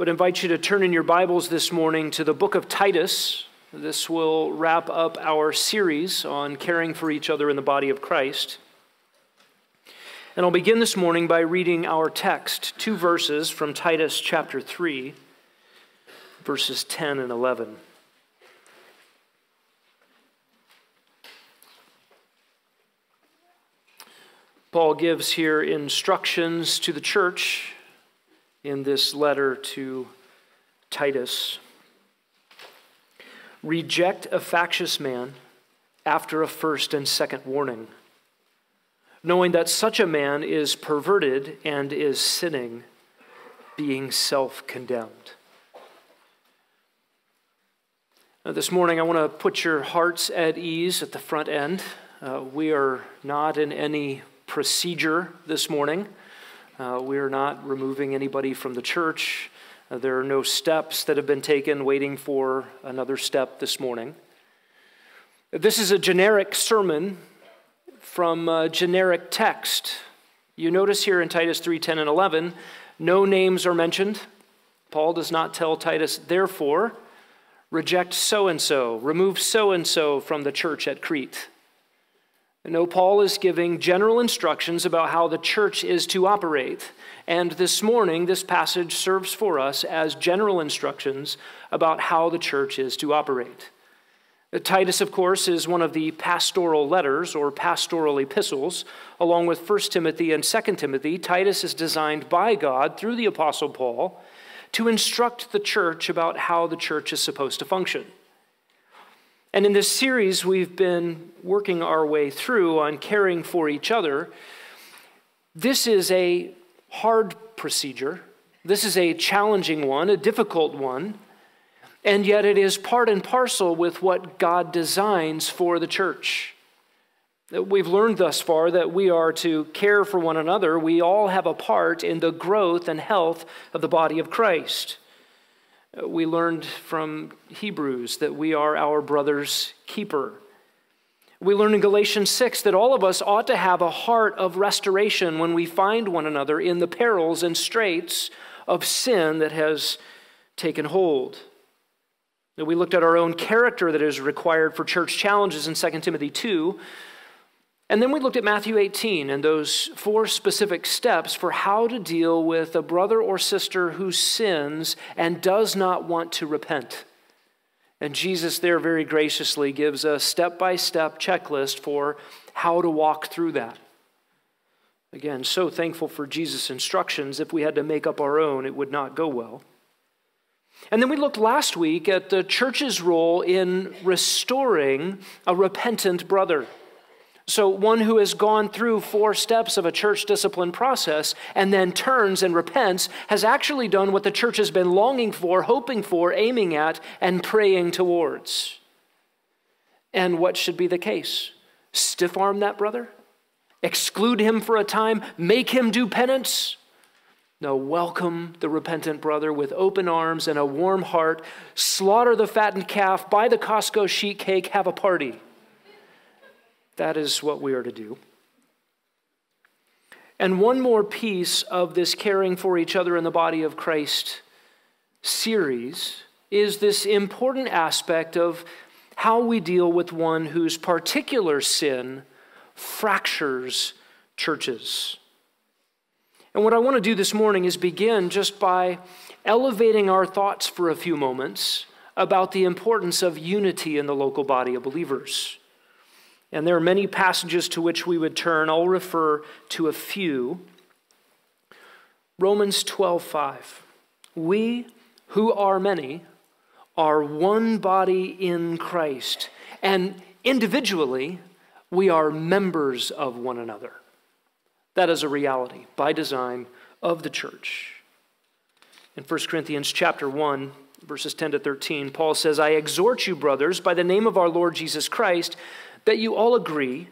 would invite you to turn in your Bibles this morning to the book of Titus. This will wrap up our series on caring for each other in the body of Christ. And I'll begin this morning by reading our text, 2 verses from Titus chapter 3, verses 10 and 11. Paul gives here instructions to the church in this letter to Titus. Reject a factious man after a first and second warning, knowing that such a man is perverted and is sinning, being self-condemned. This morning, I want to put your hearts at ease at the front end. We are not in any procedure this morning. We are not removing anybody from the church. There are no steps that have been taken waiting for another step this morning. This is a generic sermon from a generic text. You notice here in Titus 3, 10 and 11, no names are mentioned. Paul does not tell Titus, therefore, reject so-and-so, remove so-and-so from the church at Crete. No, Paul is giving general instructions about how the church is to operate. And this morning, this passage serves for us as general instructions about how the church is to operate. Titus, of course, is one of the pastoral letters or pastoral epistles. Along with 1 Timothy and 2 Timothy, Titus is designed by God through the Apostle Paul to instruct the church about how the church is supposed to function. And in this series, we've been working our way through on caring for each other. This is a hard procedure. This is a challenging one, a difficult one. And yet it is part and parcel with what God designs for the church. We've learned thus far that we are to care for one another. We all have a part in the growth and health of the body of Christ. We learned from Hebrews that we are our brother's keeper. We learned in Galatians 6 that all of us ought to have a heart of restoration when we find one another in the perils and straits of sin that has taken hold. And we looked at our own character that is required for church challenges in 2 Timothy 2. And then we looked at Matthew 18 and those 4 specific steps for how to deal with a brother or sister who sins and does not want to repent. And Jesus there very graciously gives a step-by-step checklist for how to walk through that. Again, so thankful for Jesus' instructions. If we had to make up our own, it would not go well. And then we looked last week at the church's role in restoring a repentant brother. So one who has gone through 4 steps of a church discipline process and then turns and repents has actually done what the church has been longing for, hoping for, aiming at, and praying towards. And what should be the case? Stiff-arm that brother? Exclude him for a time? Make him do penance? No, welcome the repentant brother with open arms and a warm heart. Slaughter the fattened calf, buy the Costco sheet cake, have a party. That is what we are to do. And one more piece of this caring for each other in the body of Christ series is this important aspect of how we deal with one whose particular sin fractures churches. And what I want to do this morning is begin just by elevating our thoughts for a few moments about the importance of unity in the local body of believers. And there are many passages to which we would turn. I'll refer to a few. Romans 12:5. We who are many are one body in Christ, and individually we are members of one another. That is a reality by design of the church. In 1 Corinthians chapter 1, verses 10 to 13, Paul says, I exhort you, brothers, by the name of our Lord Jesus Christ, that you all agree,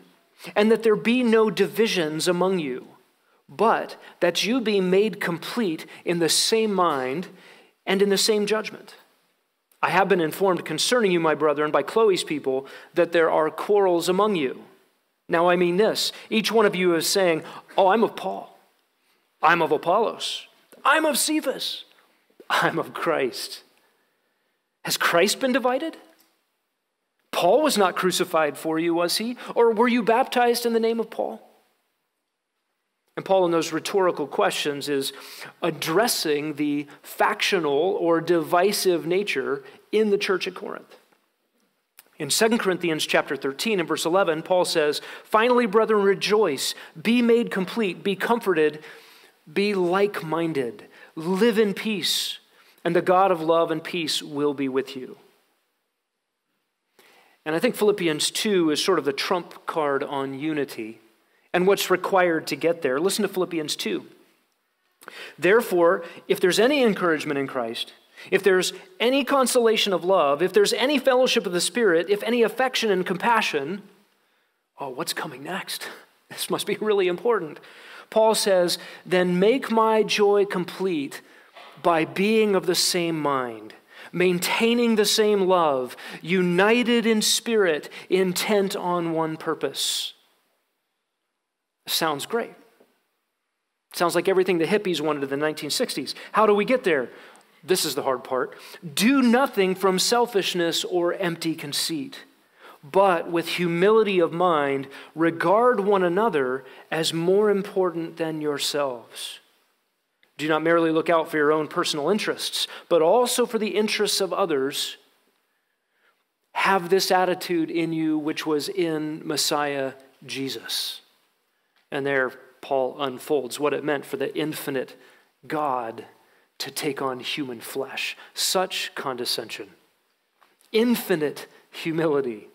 and that there be no divisions among you, but that you be made complete in the same mind and in the same judgment. I have been informed concerning you, my brethren, by Chloe's people, that there are quarrels among you. Now I mean this, each one of you is saying, oh, I'm of Paul, I'm of Apollos, I'm of Cephas, I'm of Christ. Has Christ been divided? Paul was not crucified for you, was he? Or were you baptized in the name of Paul? And Paul, in those rhetorical questions, is addressing the factional or divisive nature in the church at Corinth. In 2 Corinthians chapter 13 and verse 11, Paul says, "Finally, brethren, rejoice, be made complete, be comforted, be like-minded, live in peace, and the God of love and peace will be with you." And I think Philippians 2 is sort of the trump card on unity and what's required to get there. Listen to Philippians 2. "Therefore, if there's any encouragement in Christ, if there's any consolation of love, if there's any fellowship of the Spirit, if any affection and compassion," oh, what's coming next? This must be really important. Paul says, "Then make my joy complete by being of the same mind, maintaining the same love, united in spirit, intent on one purpose." Sounds great. Sounds like everything the hippies wanted in the 1960s. How do we get there? This is the hard part. "Do nothing from selfishness or empty conceit, but with humility of mind, regard one another as more important than yourselves. Do not merely look out for your own personal interests, but also for the interests of others. Have this attitude in you, which was in Messiah Jesus." And there Paul unfolds what it meant for the infinite God to take on human flesh. Such condescension. Infinite humility.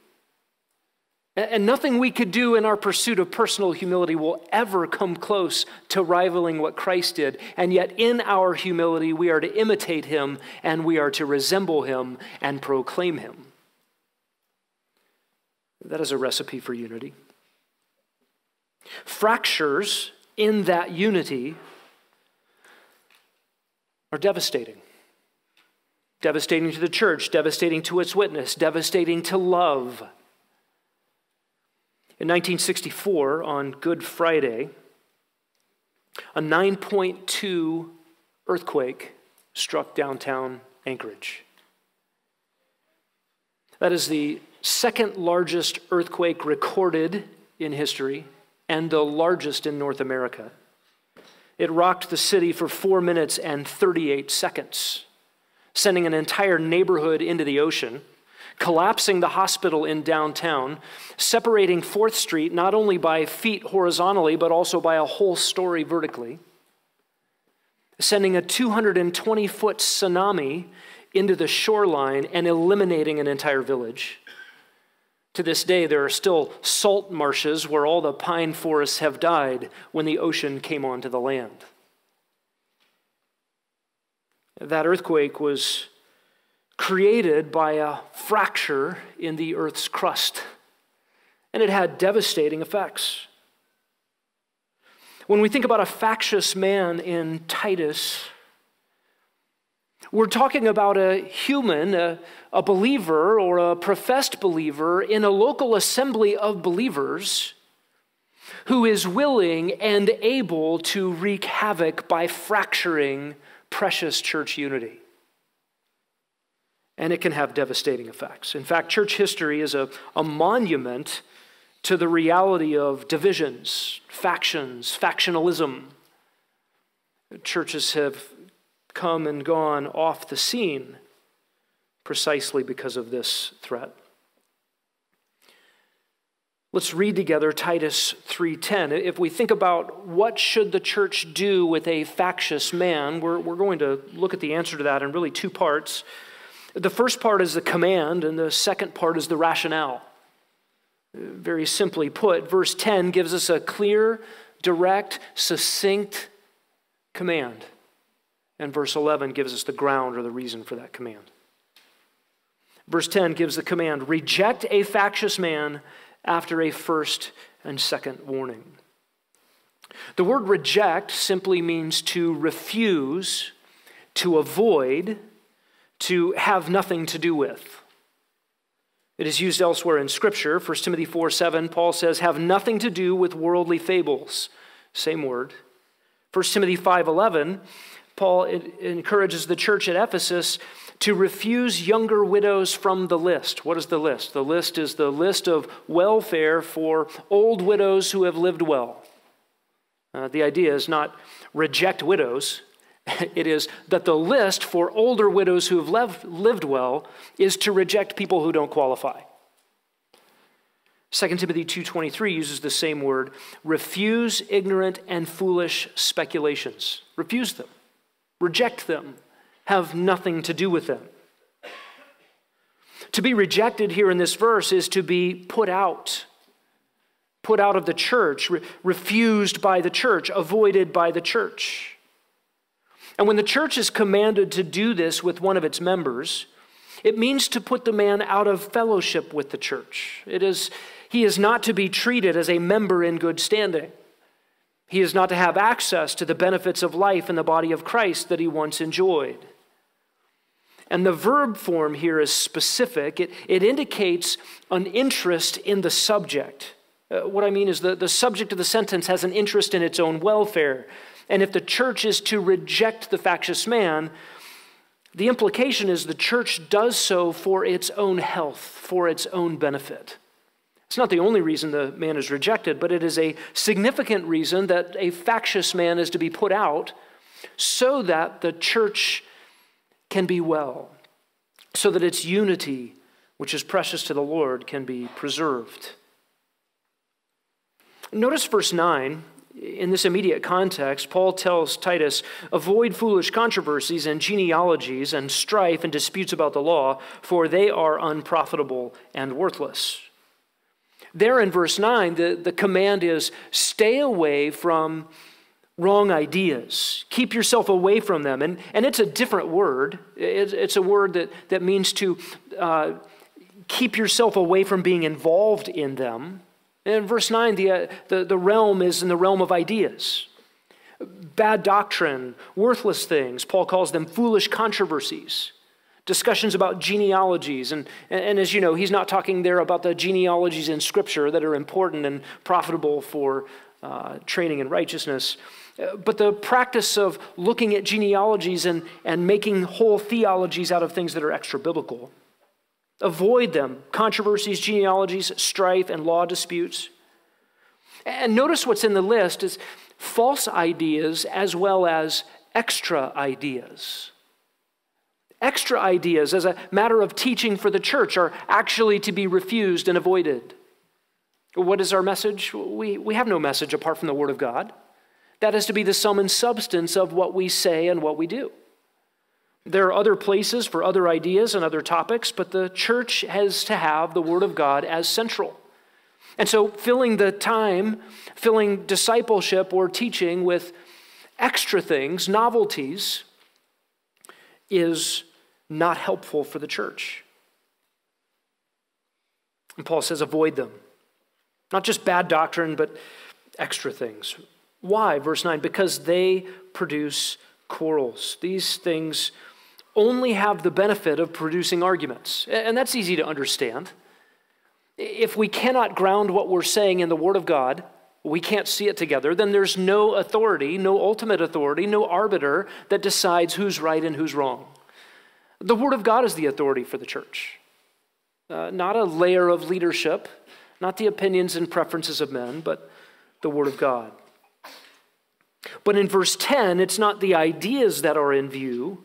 And nothing we could do in our pursuit of personal humility will ever come close to rivaling what Christ did. And yet in our humility, we are to imitate him, and we are to resemble him and proclaim him. That is a recipe for unity. Fractures in that unity are devastating. Devastating to the church, devastating to its witness, devastating to love. In 1964, on Good Friday, a 9.2 earthquake struck downtown Anchorage. That is the second largest earthquake recorded in history and the largest in North America. It rocked the city for 4 minutes and 38 seconds, sending an entire neighborhood into the ocean, collapsing the hospital in downtown, separating 4th Street not only by feet horizontally, but also by a whole story vertically, sending a 220-foot tsunami into the shoreline and eliminating an entire village. To this day, there are still salt marshes where all the pine forests have died when the ocean came onto the land. That earthquake was created by a fracture in the earth's crust, and it had devastating effects. When we think about a factious man in Titus, we're talking about a human, a believer or a professed believer in a local assembly of believers who is willing and able to wreak havoc by fracturing precious church unity. And it can have devastating effects. In fact, church history is a monument to the reality of divisions, factions, factionalism. Churches have come and gone off the scene precisely because of this threat. Let's read together Titus 3:10. If we think about what should the church do with a factious man, we're going to look at the answer to that in really two parts. The first part is the command, and the second part is the rationale. Very simply put, verse 10 gives us a clear, direct, succinct command. And verse 11 gives us the ground or the reason for that command. Verse 10 gives the command, "Reject a factious man after a first and second warning." The word reject simply means to refuse, to avoid, to have nothing to do with. It is used elsewhere in Scripture. 1 Timothy 4:7, Paul says, "Have nothing to do with worldly fables." Same word. 1 Timothy 5:11, Paul encourages the church at Ephesus to refuse younger widows from the list. What is the list? The list is the list of welfare for old widows who have lived well. The idea is not reject widows. It is that the list for older widows who have lived well is to reject people who don't qualify. 2 Timothy 2:23 uses the same word. Refuse ignorant and foolish speculations. Refuse them. Reject them. Have nothing to do with them. To be rejected here in this verse is to be put out. Put out of the church. Refused by the church. Avoided by the church. And when the church is commanded to do this with one of its members, it means to put the man out of fellowship with the church. He is not to be treated as a member in good standing. He is not to have access to the benefits of life in the body of Christ that he once enjoyed. And the verb form here is specific. It indicates an interest in the subject. What I mean is the subject of the sentence has an interest in its own welfare. And if the church is to reject the factious man, the implication is the church does so for its own health, for its own benefit. It's not the only reason the man is rejected, but it is a significant reason that a factious man is to be put out so that the church can be well, so that its unity, which is precious to the Lord, can be preserved. Notice verse 9. In this immediate context, Paul tells Titus, avoid foolish controversies and genealogies and strife and disputes about the law, for they are unprofitable and worthless. There in verse 9, the command is stay away from wrong ideas. Keep yourself away from them. And it's a different word. It's a word that means to keep yourself away from being involved in them. In verse 9, the realm is in the realm of ideas. Bad doctrine, worthless things. Paul calls them foolish controversies. Discussions about genealogies. And as you know, he's not talking there about the genealogies in Scripture that are important and profitable for training in righteousness. But the practice of looking at genealogies and making whole theologies out of things that are extra-biblical. Avoid them, controversies, genealogies, strife, and law disputes. And notice what's in the list is false ideas as well as extra ideas. Extra ideas, as a matter of teaching for the church, are actually to be refused and avoided. What is our message? We have no message apart from the Word of God. That is to be the sum and substance of what we say and what we do. There are other places for other ideas and other topics, but the church has to have the Word of God as central. And so filling the time, filling discipleship or teaching with extra things, novelties, is not helpful for the church. And Paul says avoid them. Not just bad doctrine, but extra things. Why? Verse 9, because they produce quarrels. These things only have the benefit of producing arguments. And that's easy to understand. If we cannot ground what we're saying in the Word of God, we can't see it together, then there's no authority, no ultimate authority, no arbiter that decides who's right and who's wrong. The Word of God is the authority for the church. Not a layer of leadership, not the opinions and preferences of men, but the Word of God. But in verse 10, it's not the ideas that are in view,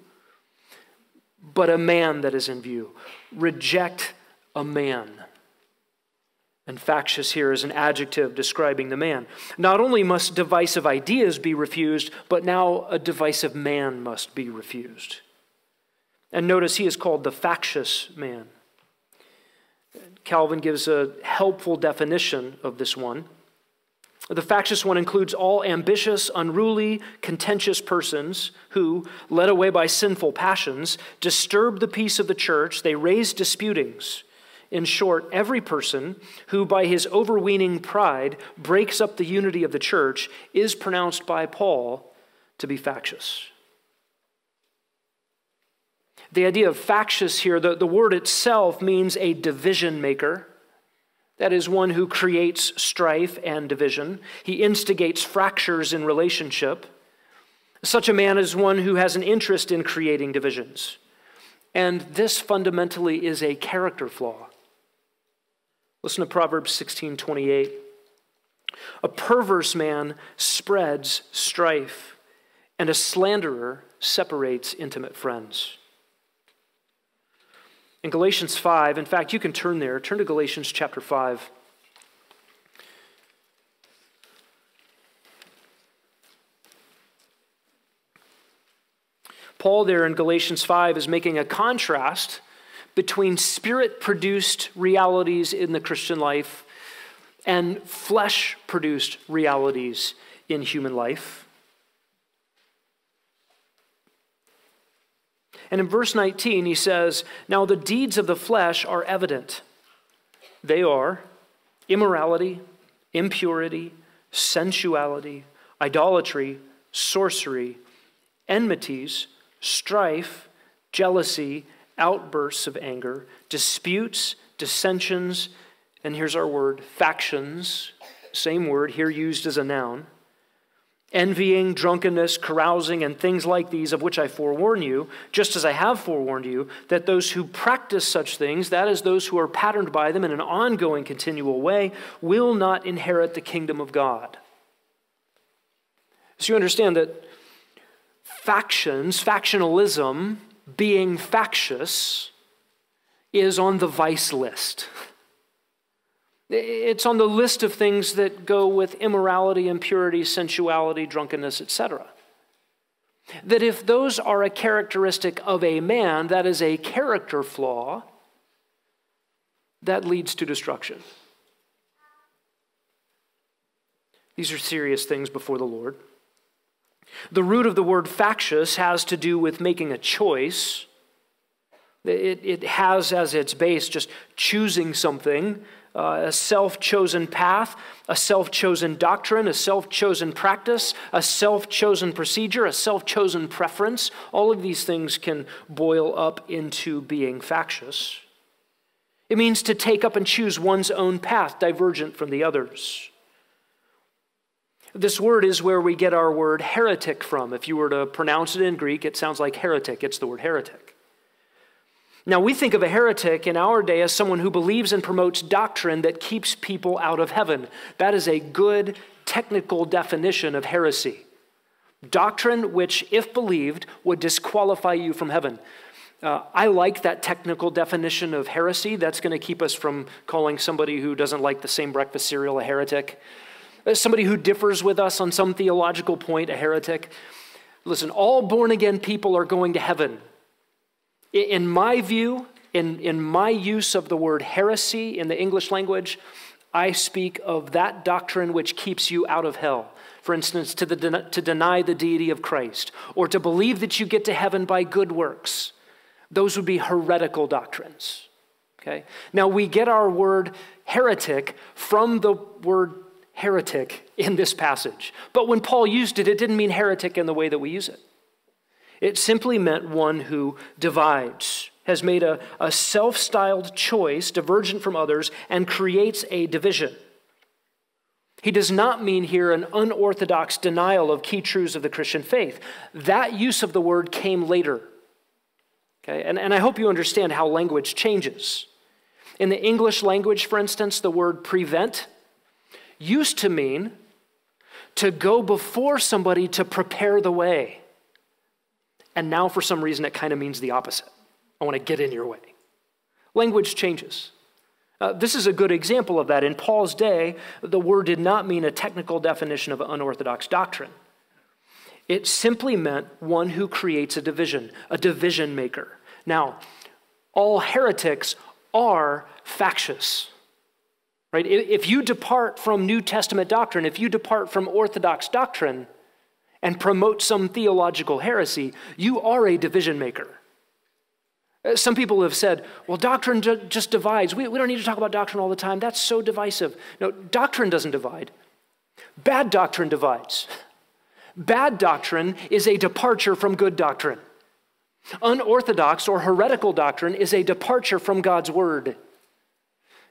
but a man that is in view. Reject a man. And factious here is an adjective describing the man. Not only must divisive ideas be refused, but now a divisive man must be refused. And notice he is called the factious man. Calvin gives a helpful definition of this one. The factious one includes all ambitious, unruly, contentious persons who, led away by sinful passions, disturb the peace of the church. They raise disputings. In short, every person who, by his overweening pride, breaks up the unity of the church is pronounced by Paul to be factious. The idea of factious here, the word itself means a division maker. That is one who creates strife and division. He instigates fractures in relationship. Such a man is one who has an interest in creating divisions. And this fundamentally is a character flaw. Listen to Proverbs 16:28. A perverse man spreads strife, and a slanderer separates intimate friends. In Galatians 5, in fact, you can turn there. Turn to Galatians chapter 5. Paul there in Galatians 5 is making a contrast between spirit-produced realities in the Christian life and flesh-produced realities in human life. And in verse 19, he says, "Now the deeds of the flesh are evident. They are immorality, impurity, sensuality, idolatry, sorcery, enmities, strife, jealousy, outbursts of anger, disputes, dissensions," and here's our word, factions, same word here used as a noun, "envying, drunkenness, carousing, and things like these, of which I forewarn you, just as I have forewarned you, that those who practice such things, that is, those who are patterned by them in an ongoing, continual way, will not inherit the kingdom of God." So you understand that factions, factionalism, being factious, is on the vice list. It's on the list of things that go with immorality, impurity, sensuality, drunkenness, etc. That if those are a characteristic of a man, that is a character flaw, that leads to destruction. These are serious things before the Lord. The root of the word factious has to do with making a choice. It has as its base just choosing something, a self-chosen path, a self-chosen doctrine, a self-chosen practice, a self-chosen procedure, a self-chosen preference. All of these things can boil up into being factious. It means to take up and choose one's own path, divergent from the others. This word is where we get our word heretic from. If you were to pronounce it in Greek, it sounds like heretic. It's the word heretic. Now, we think of a heretic in our day as someone who believes and promotes doctrine that keeps people out of heaven. That is a good technical definition of heresy. Doctrine which, if believed, would disqualify you from heaven. I like that technical definition of heresy. That's going to keep us from calling somebody who doesn't like the same breakfast cereal a heretic. Somebody who differs with us on some theological point, a heretic. Listen, all born-again people are going to heaven. In my view, in my use of the word heresy in the English language, I speak of that doctrine which keeps you out of hell. For instance, to deny the deity of Christ, or to believe that you get to heaven by good works. Those would be heretical doctrines. Okay? Now, we get our word heretic from the word heretic in this passage. But when Paul used it, it didn't mean heretic in the way that we use it. It simply meant one who divides, has made a self-styled choice, divergent from others, and creates a division. He does not mean here an unorthodox denial of key truths of the Christian faith. That use of the word came later. Okay? And I hope you understand how language changes. In the English language, for instance, the word prevent used to mean to go before somebody to prepare the way. And now for some reason it kind of means the opposite. I want to get in your way. Language changes. This is a good example of that. In Paul's day, the word did not mean a technical definition of unorthodox doctrine. It simply meant one who creates a division maker. Now, all heretics are factious. Right? If you depart from New Testament doctrine, if you depart from Orthodox doctrine and promote some theological heresy, you are a division maker. Some people have said, well, doctrine just divides. We don't need to talk about doctrine all the time. That's so divisive. No, doctrine doesn't divide. Bad doctrine divides. Bad doctrine is a departure from good doctrine. Unorthodox or heretical doctrine is a departure from God's word.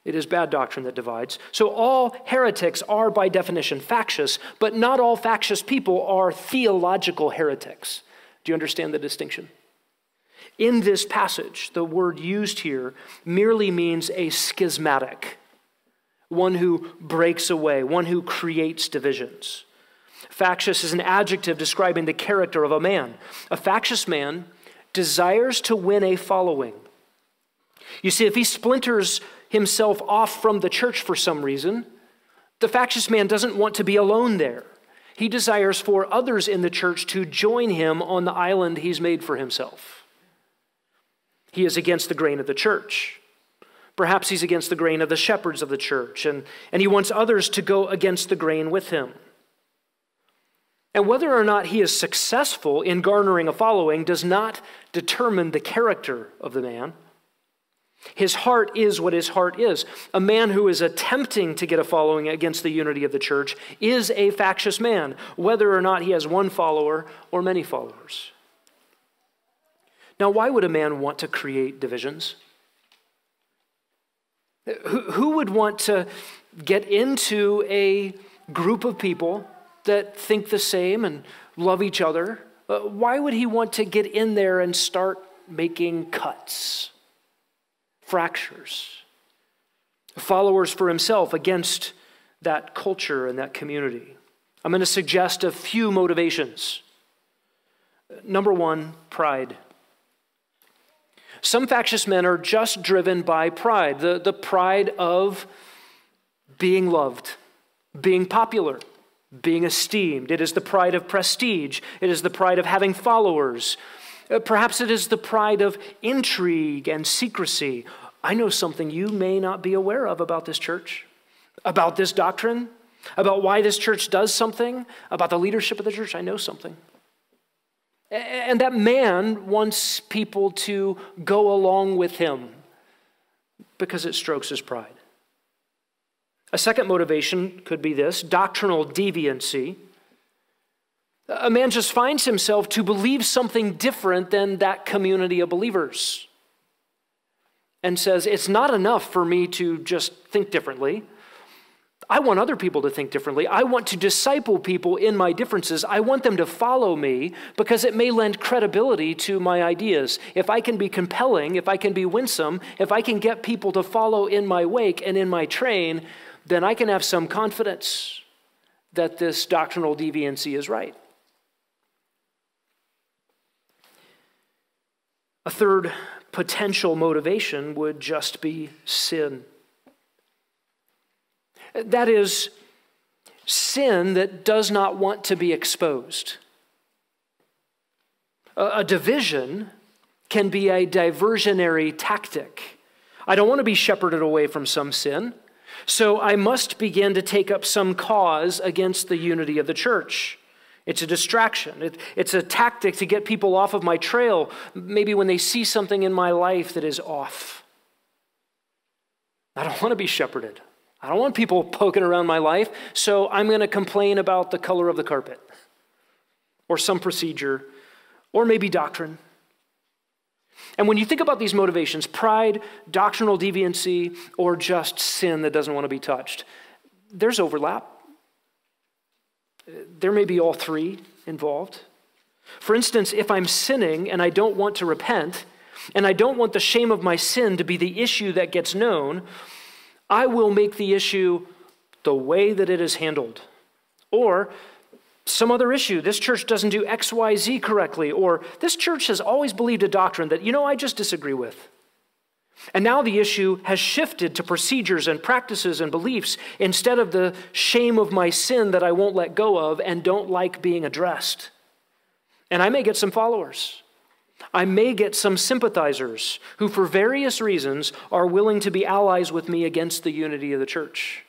It is bad doctrine that divides. So all heretics are by definition factious, but not all factious people are theological heretics. Do you understand the distinction? In this passage, the word used here merely means a schismatic, one who breaks away, one who creates divisions. Factious is an adjective describing the character of a man. A factious man desires to win a following. You see, if he splinters himself off from the church for some reason, the factious man doesn't want to be alone there. He desires for others in the church to join him on the island he's made for himself. He is against the grain of the church. Perhaps he's against the grain of the shepherds of the church, and he wants others to go against the grain with him. And whether or not he is successful in garnering a following does not determine the character of the man. His heart is what his heart is. A man who is attempting to get a following against the unity of the church is a factious man, whether or not he has one follower or many followers. Now, why would a man want to create divisions? Who would want to get into a group of people that think the same and love each other? Why would he want to get in there and start making cuts? Fractures, followers for himself against that culture and that community. I'm going to suggest a few motivations. Number one, pride. Some factious men are just driven by pride, the pride of being loved, being popular, being esteemed. It is the pride of prestige. It is the pride of having followers. Perhaps it is the pride of intrigue and secrecy. I know something you may not be aware of about this church, about this doctrine, about why this church does something, about the leadership of the church. I know something. And that man wants people to go along with him because it strokes his pride. A second motivation could be this: doctrinal deviancy. A man just finds himself to believe something different than that community of believers and says, it's not enough for me to just think differently. I want other people to think differently. I want to disciple people in my differences. I want them to follow me because it may lend credibility to my ideas. If I can be compelling, if I can be winsome, if I can get people to follow in my wake and in my train, then I can have some confidence that this doctrinal deviancy is right. A third potential motivation would just be sin. That is, sin that does not want to be exposed. A division can be a diversionary tactic. I don't want to be shepherded away from some sin, so I must begin to take up some cause against the unity of the church. It's a distraction. It's a tactic to get people off of my trail, maybe when they see something in my life that is off. I don't want to be shepherded. I don't want people poking around my life, so I'm going to complain about the color of the carpet or some procedure or maybe doctrine. And when you think about these motivations, pride, doctrinal deviancy, or just sin that doesn't want to be touched, there's overlap. There may be all three involved. For instance, if I'm sinning and I don't want to repent, and I don't want the shame of my sin to be the issue that gets known, I will make the issue the way that it is handled. Or some other issue. This church doesn't do X, Y, Z correctly. Or this church has always believed a doctrine that, you know, I just disagree with. And now the issue has shifted to procedures and practices and beliefs instead of the shame of my sin that I won't let go of and don't like being addressed. And I may get some followers. I may get some sympathizers who, for various reasons, are willing to be allies with me against the unity of the church.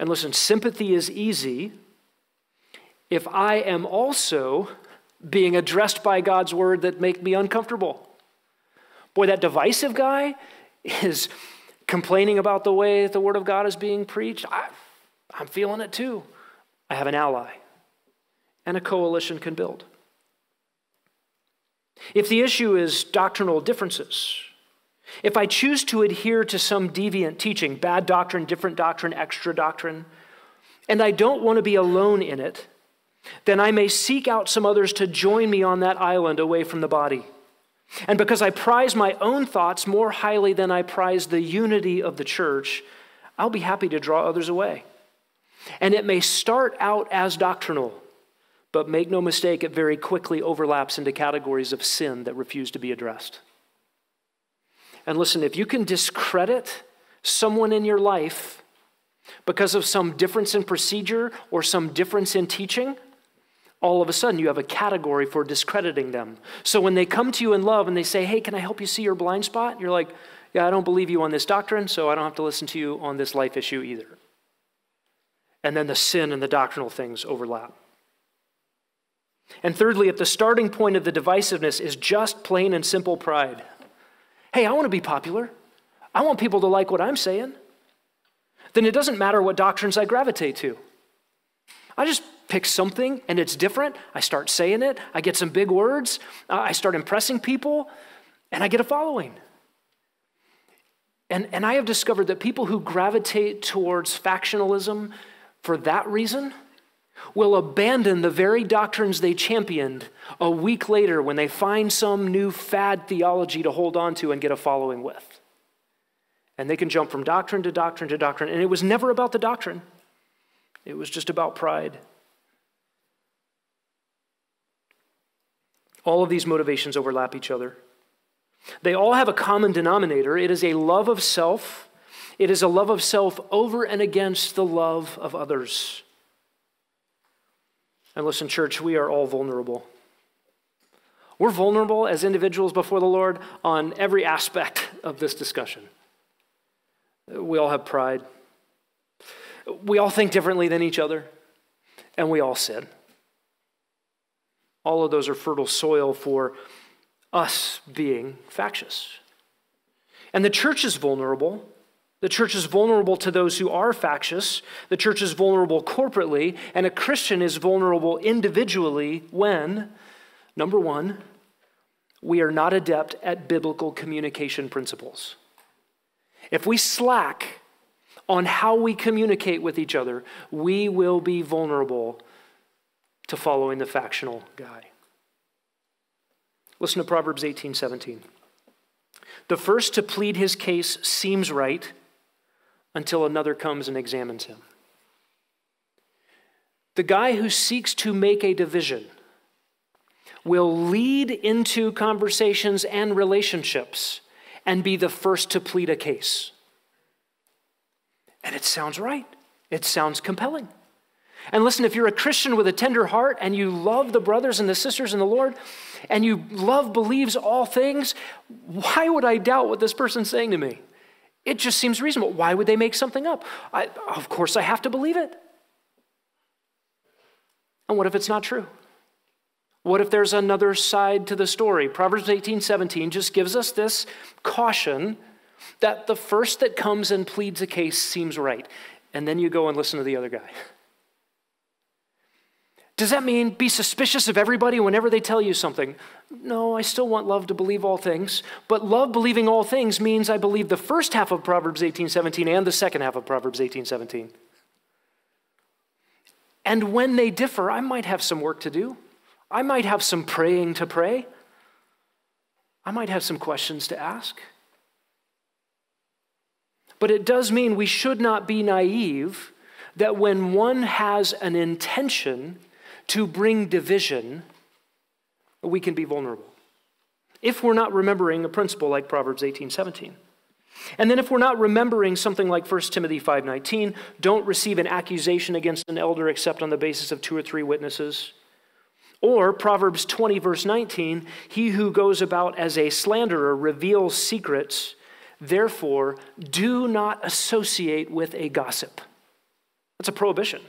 And listen, sympathy is easy if I am also being addressed by God's word that make me uncomfortable. Boy, that divisive guy is complaining about the way that the word of God is being preached. I'm feeling it too. I have an ally, and a coalition can build. If the issue is doctrinal differences, If I choose to adhere to some deviant teaching, bad doctrine, different doctrine, extra doctrine, and I don't want to be alone in it, then I may seek out some others to join me on that island away from the body. And because I prize my own thoughts more highly than I prize the unity of the church, I'll be happy to draw others away. And it may start out as doctrinal, but make no mistake, it very quickly overlaps into categories of sin that refuse to be addressed. And listen, if you can discredit someone in your life because of some difference in procedure or some difference in teaching, all of a sudden you have a category for discrediting them. So when they come to you in love and they say, hey, can I help you see your blind spot? You're like, yeah, I don't believe you on this doctrine, so I don't have to listen to you on this life issue either. And then the sin and the doctrinal things overlap. And thirdly, if the starting point of the divisiveness is just plain and simple pride. Hey, I want to be popular. I want people to like what I'm saying. Then it doesn't matter what doctrines I gravitate to. I just pick something and it's different. I start saying it. I get some big words. I start impressing people and I get a following. And I have discovered that people who gravitate towards factionalism for that reason will abandon the very doctrines they championed a week later when they find some new fad theology to hold on to and get a following with. And they can jump from doctrine to doctrine to doctrine. And it was never about the doctrine. It was just about pride. All of these motivations overlap each other. They all have a common denominator. It is a love of self. It is a love of self over and against the love of others. And listen, church, we are all vulnerable. We're vulnerable as individuals before the Lord on every aspect of this discussion. We all have pride. We all think differently than each other. And we all sin. All of those are fertile soil for us being factious. And the church is vulnerable. The church is vulnerable to those who are factious. The church is vulnerable corporately. And a Christian is vulnerable individually when, number one, we are not adept at biblical communication principles. If we slack on how we communicate with each other, we will be vulnerable to following the factional guy. Listen to Proverbs 18:17. The first to plead his case seems right until another comes and examines him. The guy who seeks to make a division will lead into conversations and relationships and be the first to plead a case. And it sounds right. It sounds compelling. And listen, if you're a Christian with a tender heart and you love the brothers and the sisters in the Lord and you love, believes all things, why would I doubt what this person's saying to me? It just seems reasonable. Why would they make something up? Of course, I have to believe it. And what if it's not true? What if there's another side to the story? Proverbs 18:17 just gives us this caution that the first that comes and pleads a case seems right. And then you go and listen to the other guy. Does that mean be suspicious of everybody whenever they tell you something? No, I still want love to believe all things. But love believing all things means I believe the first half of Proverbs 18:17 and the second half of Proverbs 18:17. And when they differ, I might have some work to do. I might have some praying to pray. I might have some questions to ask. But it does mean we should not be naive that when one has an intention to bring division, we can be vulnerable if we're not remembering a principle like Proverbs 18:17. And then if we're not remembering something like 1 Timothy 5:19, don't receive an accusation against an elder except on the basis of 2 or 3 witnesses. Or Proverbs 20:19, he who goes about as a slanderer reveals secrets, therefore do not associate with a gossip. That's a prohibition.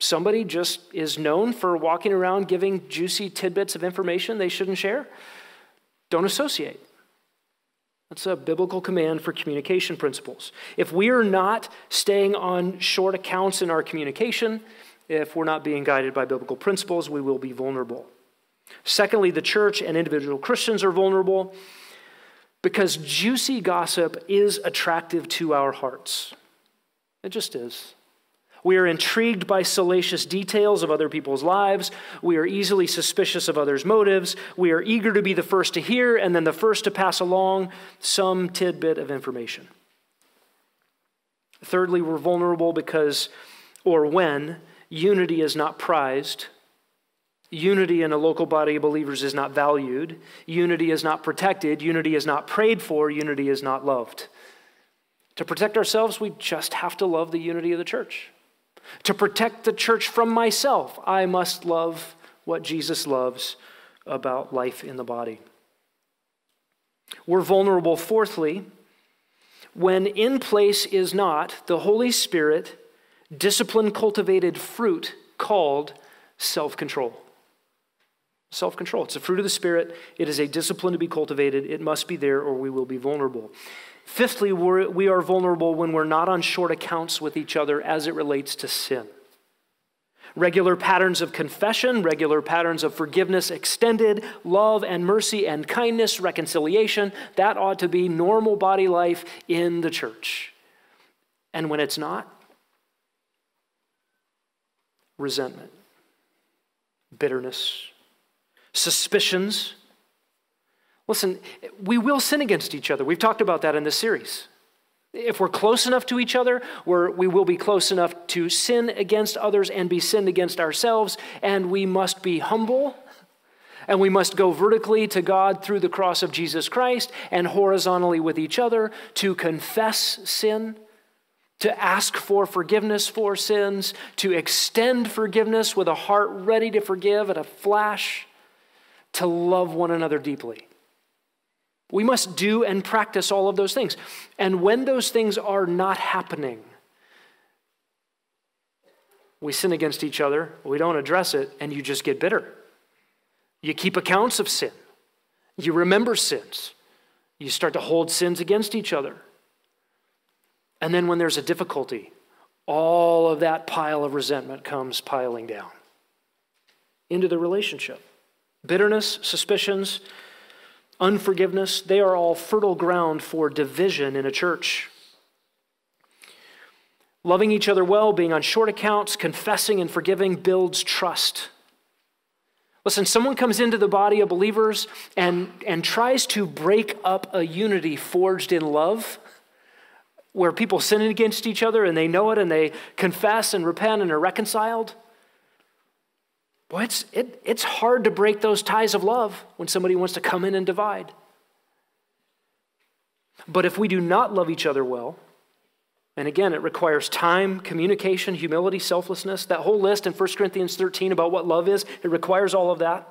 Somebody just is known for walking around giving juicy tidbits of information they shouldn't share. Don't associate. That's a biblical command for communication principles. If we are not staying on short accounts in our communication, if we're not being guided by biblical principles, we will be vulnerable. Secondly, the church and individual Christians are vulnerable. because juicy gossip is attractive to our hearts. It just is. We are intrigued by salacious details of other people's lives. We are easily suspicious of others' motives. We are eager to be the first to hear and then the first to pass along some tidbit of information. Thirdly, we're vulnerable because, or when, unity is not prized. Unity in a local body of believers is not valued. Unity is not protected. Unity is not prayed for. Unity is not loved. To protect ourselves, we just have to love the unity of the church. To protect the church from myself, I must love what Jesus loves about life in the body. We're vulnerable, fourthly, when in place is not the Holy Spirit, discipline-cultivated fruit called self-control. Self-control. It's a fruit of the Spirit. It is a discipline to be cultivated. It must be there or we will be vulnerable. Fifthly, we are vulnerable when we're not on short accounts with each other as it relates to sin. Regular patterns of confession, regular patterns of forgiveness extended, love and mercy and kindness, reconciliation, that ought to be normal body life in the church. And when it's not, resentment, bitterness, suspicions. Listen, we will sin against each other. We've talked about that in this series. If we're close enough to each other, we will be close enough to sin against others and be sinned against ourselves, and we must be humble, and we must go vertically to God through the cross of Jesus Christ and horizontally with each other to confess sin, to ask for forgiveness for sins, to extend forgiveness with a heart ready to forgive at a flash, to love one another deeply. We must do and practice all of those things. And when those things are not happening, we sin against each other, we don't address it, and you just get bitter. You keep accounts of sin. You remember sins. You start to hold sins against each other. And then when there's a difficulty, all of that pile of resentment comes piling down into the relationship. Bitterness, suspicions, unforgiveness, they are all fertile ground for division in a church. Loving each other well, being on short accounts, confessing and forgiving builds trust. Listen, someone comes into the body of believers and tries to break up a unity forged in love, where people sin against each other and they know it and they confess and repent and are reconciled. Boy, it's hard to break those ties of love when somebody wants to come in and divide. But if we do not love each other well, and again, it requires time, communication, humility, selflessness, that whole list in 1 Corinthians 13 about what love is, it requires all of that.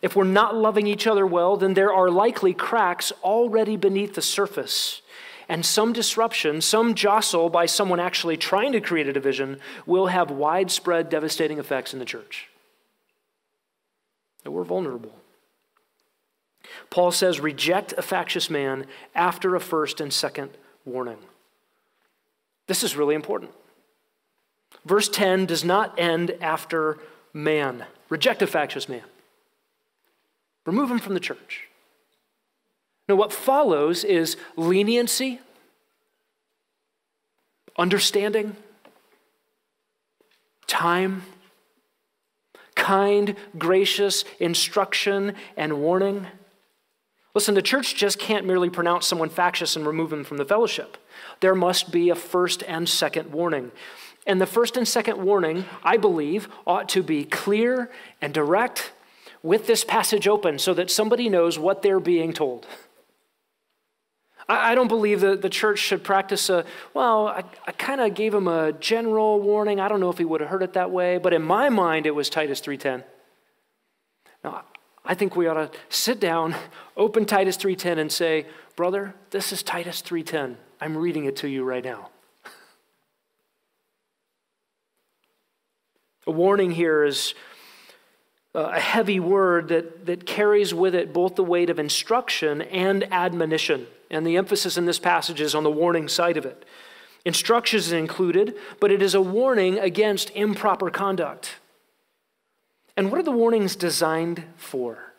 If we're not loving each other well, then there are likely cracks already beneath the surface, and some disruption, some jostle by someone actually trying to create a division will have widespread devastating effects in the church. We're vulnerable. Paul says, reject a factious man after a first and second warning. This is really important. Verse 10 does not end after man. Reject a factious man. Remove him from the church. Now, what follows is leniency, understanding, time, kind, gracious instruction and warning. Listen, the church just can't merely pronounce someone factious and remove him from the fellowship. There must be a first and second warning. And the first and second warning, I believe, ought to be clear and direct with this passage open so that somebody knows what they're being told. I don't believe that the church should practice I kind of gave him a general warning. I don't know if he would have heard it that way, but in my mind, it was Titus 3:10. Now, I think we ought to sit down, open Titus 3:10 and say, brother, this is Titus 3:10. I'm reading it to you right now. A warning here is a heavy word that carries with it both the weight of instruction and admonition. And the emphasis in this passage is on the warning side of it. Instruction is included, but it is a warning against improper conduct. And what are the warnings designed for?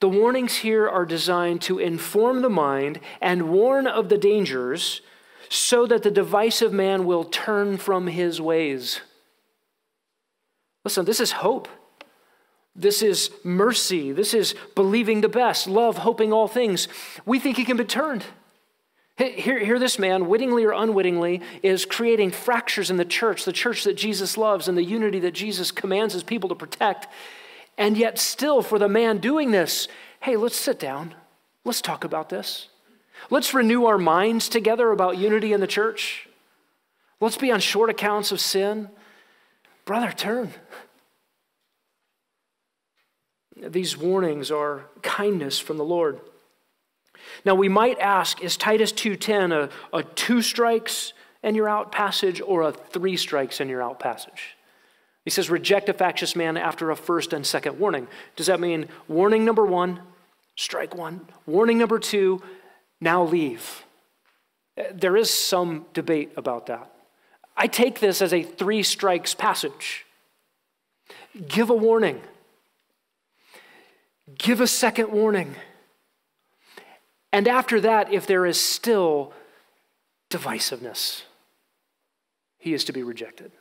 The warnings here are designed to inform the mind and warn of the dangers so that the divisive man will turn from his ways. Listen, this is hope. This is mercy. This is believing the best, love, hoping all things. We think he can be turned. Here this man, wittingly or unwittingly, is creating fractures in the church that Jesus loves and the unity that Jesus commands his people to protect. And yet still, for the man doing this, hey, let's sit down. Let's talk about this. Let's renew our minds together about unity in the church. Let's be on short accounts of sin. Brother, turn. These warnings are kindness from the Lord. Now, we might ask, is Titus 2:10 a 2 strikes and you're out passage or a 3 strikes and you're out passage? He says, reject a factious man after a 1st and 2nd warning. Does that mean warning number 1, strike 1, warning number 2, now leave? There is some debate about that. I take this as a 3 strikes passage. Give a warning. Give a 2nd warning. And after that, if there is still divisiveness, he is to be rejected.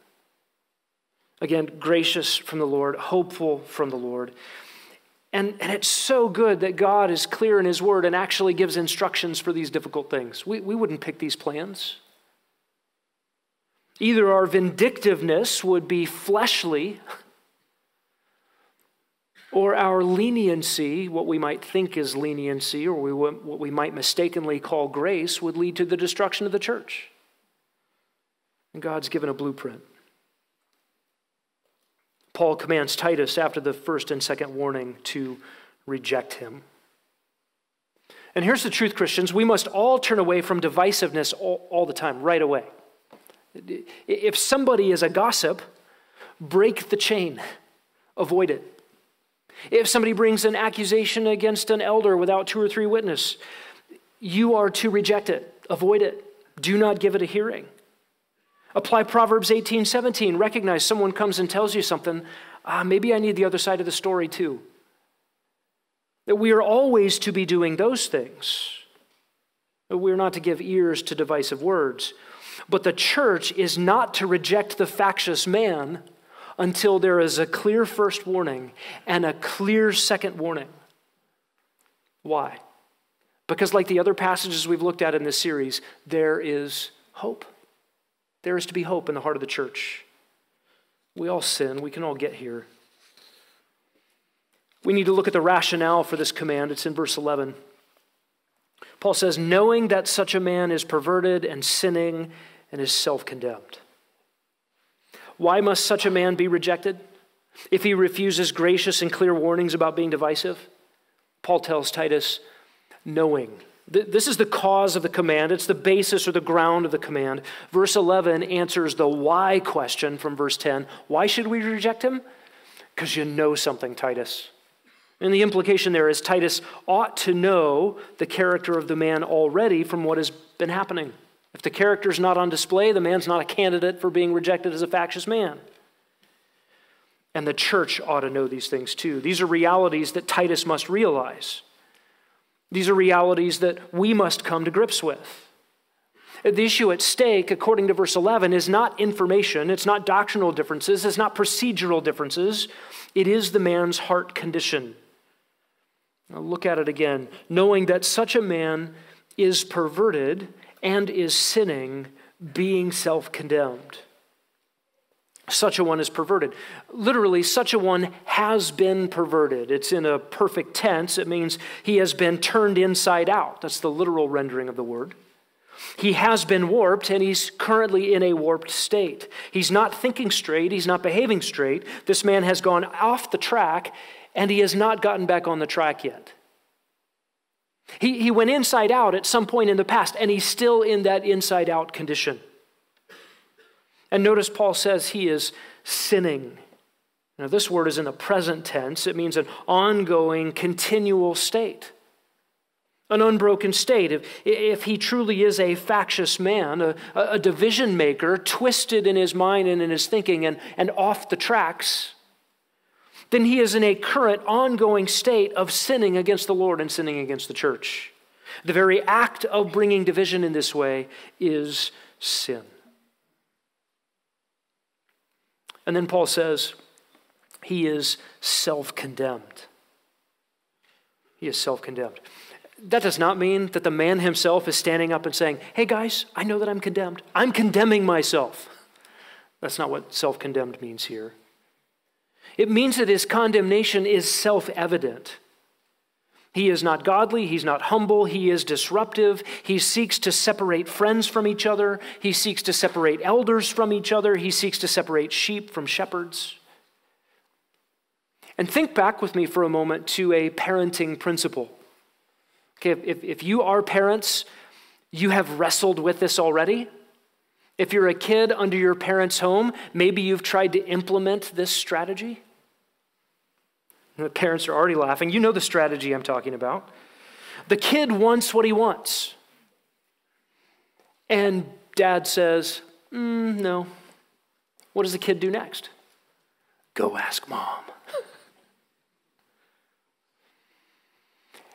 Again, gracious from the Lord, hopeful from the Lord. And it's so good that God is clear in his word and actually gives instructions for these difficult things. We wouldn't pick these plans. Either our vindictiveness would be fleshly, or our leniency, what we might think is leniency, or what we might mistakenly call grace, would lead to the destruction of the church. And God's given a blueprint. Paul commands Titus after the 1st and 2nd warning to reject him. And here's the truth, Christians. We must all turn away from divisiveness all the time, right away. If somebody is a gossip, break the chain. Avoid it. If somebody brings an accusation against an elder without 2 or 3 witnesses, you are to reject it, avoid it. Do not give it a hearing. Apply Proverbs 18:17. Recognize someone comes and tells you something. Maybe I need the other side of the story too. That we are always to be doing those things. We're not to give ears to divisive words. But the church is not to reject the factious man until there is a clear 1st warning and a clear 2nd warning. Why? Because like the other passages we've looked at in this series, there is hope. There is to be hope in the heart of the church. We all sin. We can all get here. We need to look at the rationale for this command. It's in verse 11. Paul says, knowing that such a man is perverted and sinning and is self-condemned. Why must such a man be rejected if he refuses gracious and clear warnings about being divisive? Paul tells Titus, knowing. This is the cause of the command. It's the basis or the ground of the command. Verse 11 answers the why question from verse 10. Why should we reject him? Because you know something, Titus. And the implication there is Titus ought to know the character of the man already from what has been happening. If the character's not on display, the man's not a candidate for being rejected as a factious man. And the church ought to know these things too. These are realities that Titus must realize. These are realities that we must come to grips with. The issue at stake, according to verse 11, is not information, it's not doctrinal differences, it's not procedural differences. It is the man's heart condition. Now look at it again. Knowing that such a man is perverted and is sinning, being self-condemned. Such a one is perverted. Literally, such a one has been perverted. It's in a perfect tense. It means he has been turned inside out. That's the literal rendering of the word. He has been warped, and he's currently in a warped state. He's not thinking straight. He's not behaving straight. This man has gone off the track, and he has not gotten back on the track yet. He went inside out at some point in the past, and he's still in that inside out condition. And notice Paul says he is sinning. Now this word is in the present tense. It means an ongoing, continual state. An unbroken state. If he truly is a factious man, a division maker, twisted in his mind and in his thinking and off the tracks, then he is in a current, ongoing state of sinning against the Lord and sinning against the church. The very act of bringing division in this way is sin. And then Paul says he is self-condemned. He is self-condemned. That does not mean that the man himself is standing up and saying, hey guys, I know that I'm condemned. I'm condemning myself. That's not what self-condemned means here. It means that his condemnation is self-evident. He is not godly. He's not humble. He is disruptive. He seeks to separate friends from each other. He seeks to separate elders from each other. He seeks to separate sheep from shepherds. And think back with me for a moment to a parenting principle. Okay, if you are parents, you have wrestled with this already. If you're a kid under your parents' home, maybe you've tried to implement this strategy. And the parents are already laughing. You know the strategy I'm talking about. The kid wants what he wants. And dad says, no. What does the kid do next? Go ask mom.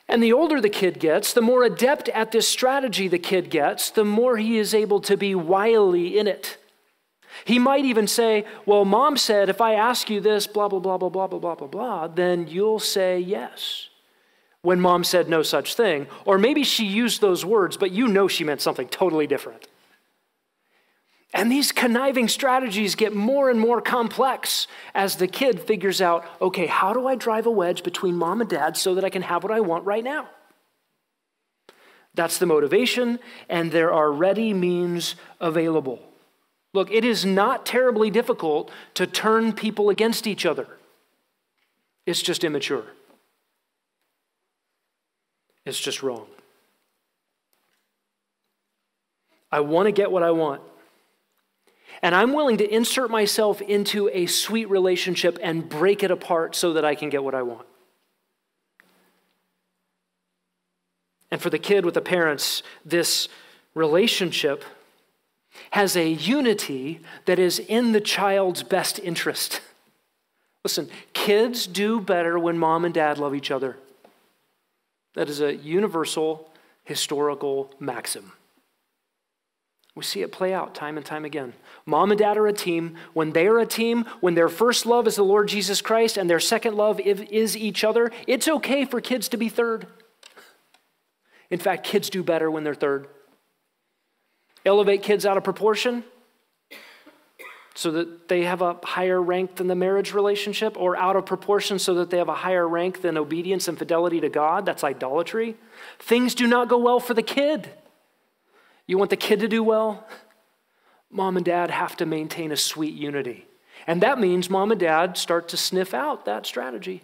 And the older the kid gets, the more adept at this strategy the kid gets, the more he is able to be wily in it. He might even say, well, mom said, if I ask you this, blah, blah, blah, blah, blah, blah, blah, blah, blah, then you'll say yes. When mom said no such thing, or maybe she used those words, but you know she meant something totally different. And these conniving strategies get more and more complex as the kid figures out, okay, how do I drive a wedge between mom and dad so that I can have what I want right now? That's the motivation, and there are ready means available. Look, it is not terribly difficult to turn people against each other. It's just immature. It's just wrong. I want to get what I want. And I'm willing to insert myself into a sweet relationship and break it apart so that I can get what I want. And for the kid with the parents, this relationship has a unity that is in the child's best interest. Listen, kids do better when mom and dad love each other. That is a universal historical maxim. We see it play out time and time again. Mom and dad are a team. When they are a team, when their first love is the Lord Jesus Christ and their second love is each other, it's okay for kids to be third. In fact, kids do better when they're third. Elevate kids out of proportion so that they have a higher rank than the marriage relationship, or out of proportion so that they have a higher rank than obedience and fidelity to God. That's idolatry. Things do not go well for the kid. You want the kid to do well? Mom and dad have to maintain a sweet unity. And that means mom and dad start to sniff out that strategy.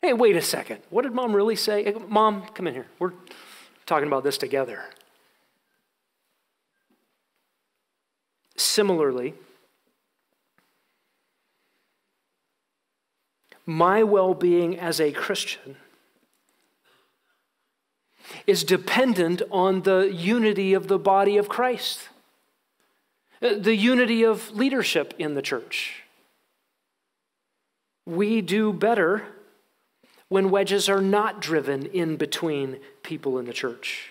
Hey, wait a second. What did mom really say? Hey, mom, come in here. We're talking about this together. Similarly, my well-being as a Christian is dependent on the unity of the body of Christ, the unity of leadership in the church. We do better when wedges are not driven in between people in the church.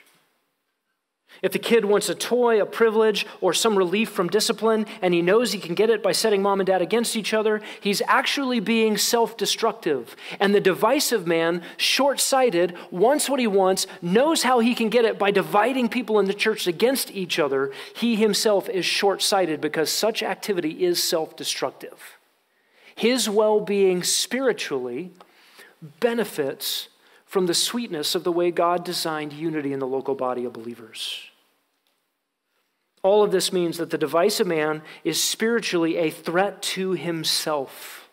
If the kid wants a toy, a privilege, or some relief from discipline, and he knows he can get it by setting mom and dad against each other, he's actually being self-destructive. And the divisive man, short-sighted, wants what he wants, knows how he can get it by dividing people in the church against each other. He himself is short-sighted because such activity is self-destructive. His well-being spiritually benefits from the sweetness of the way God designed unity in the local body of believers. All of this means that the divisive man is spiritually a threat to himself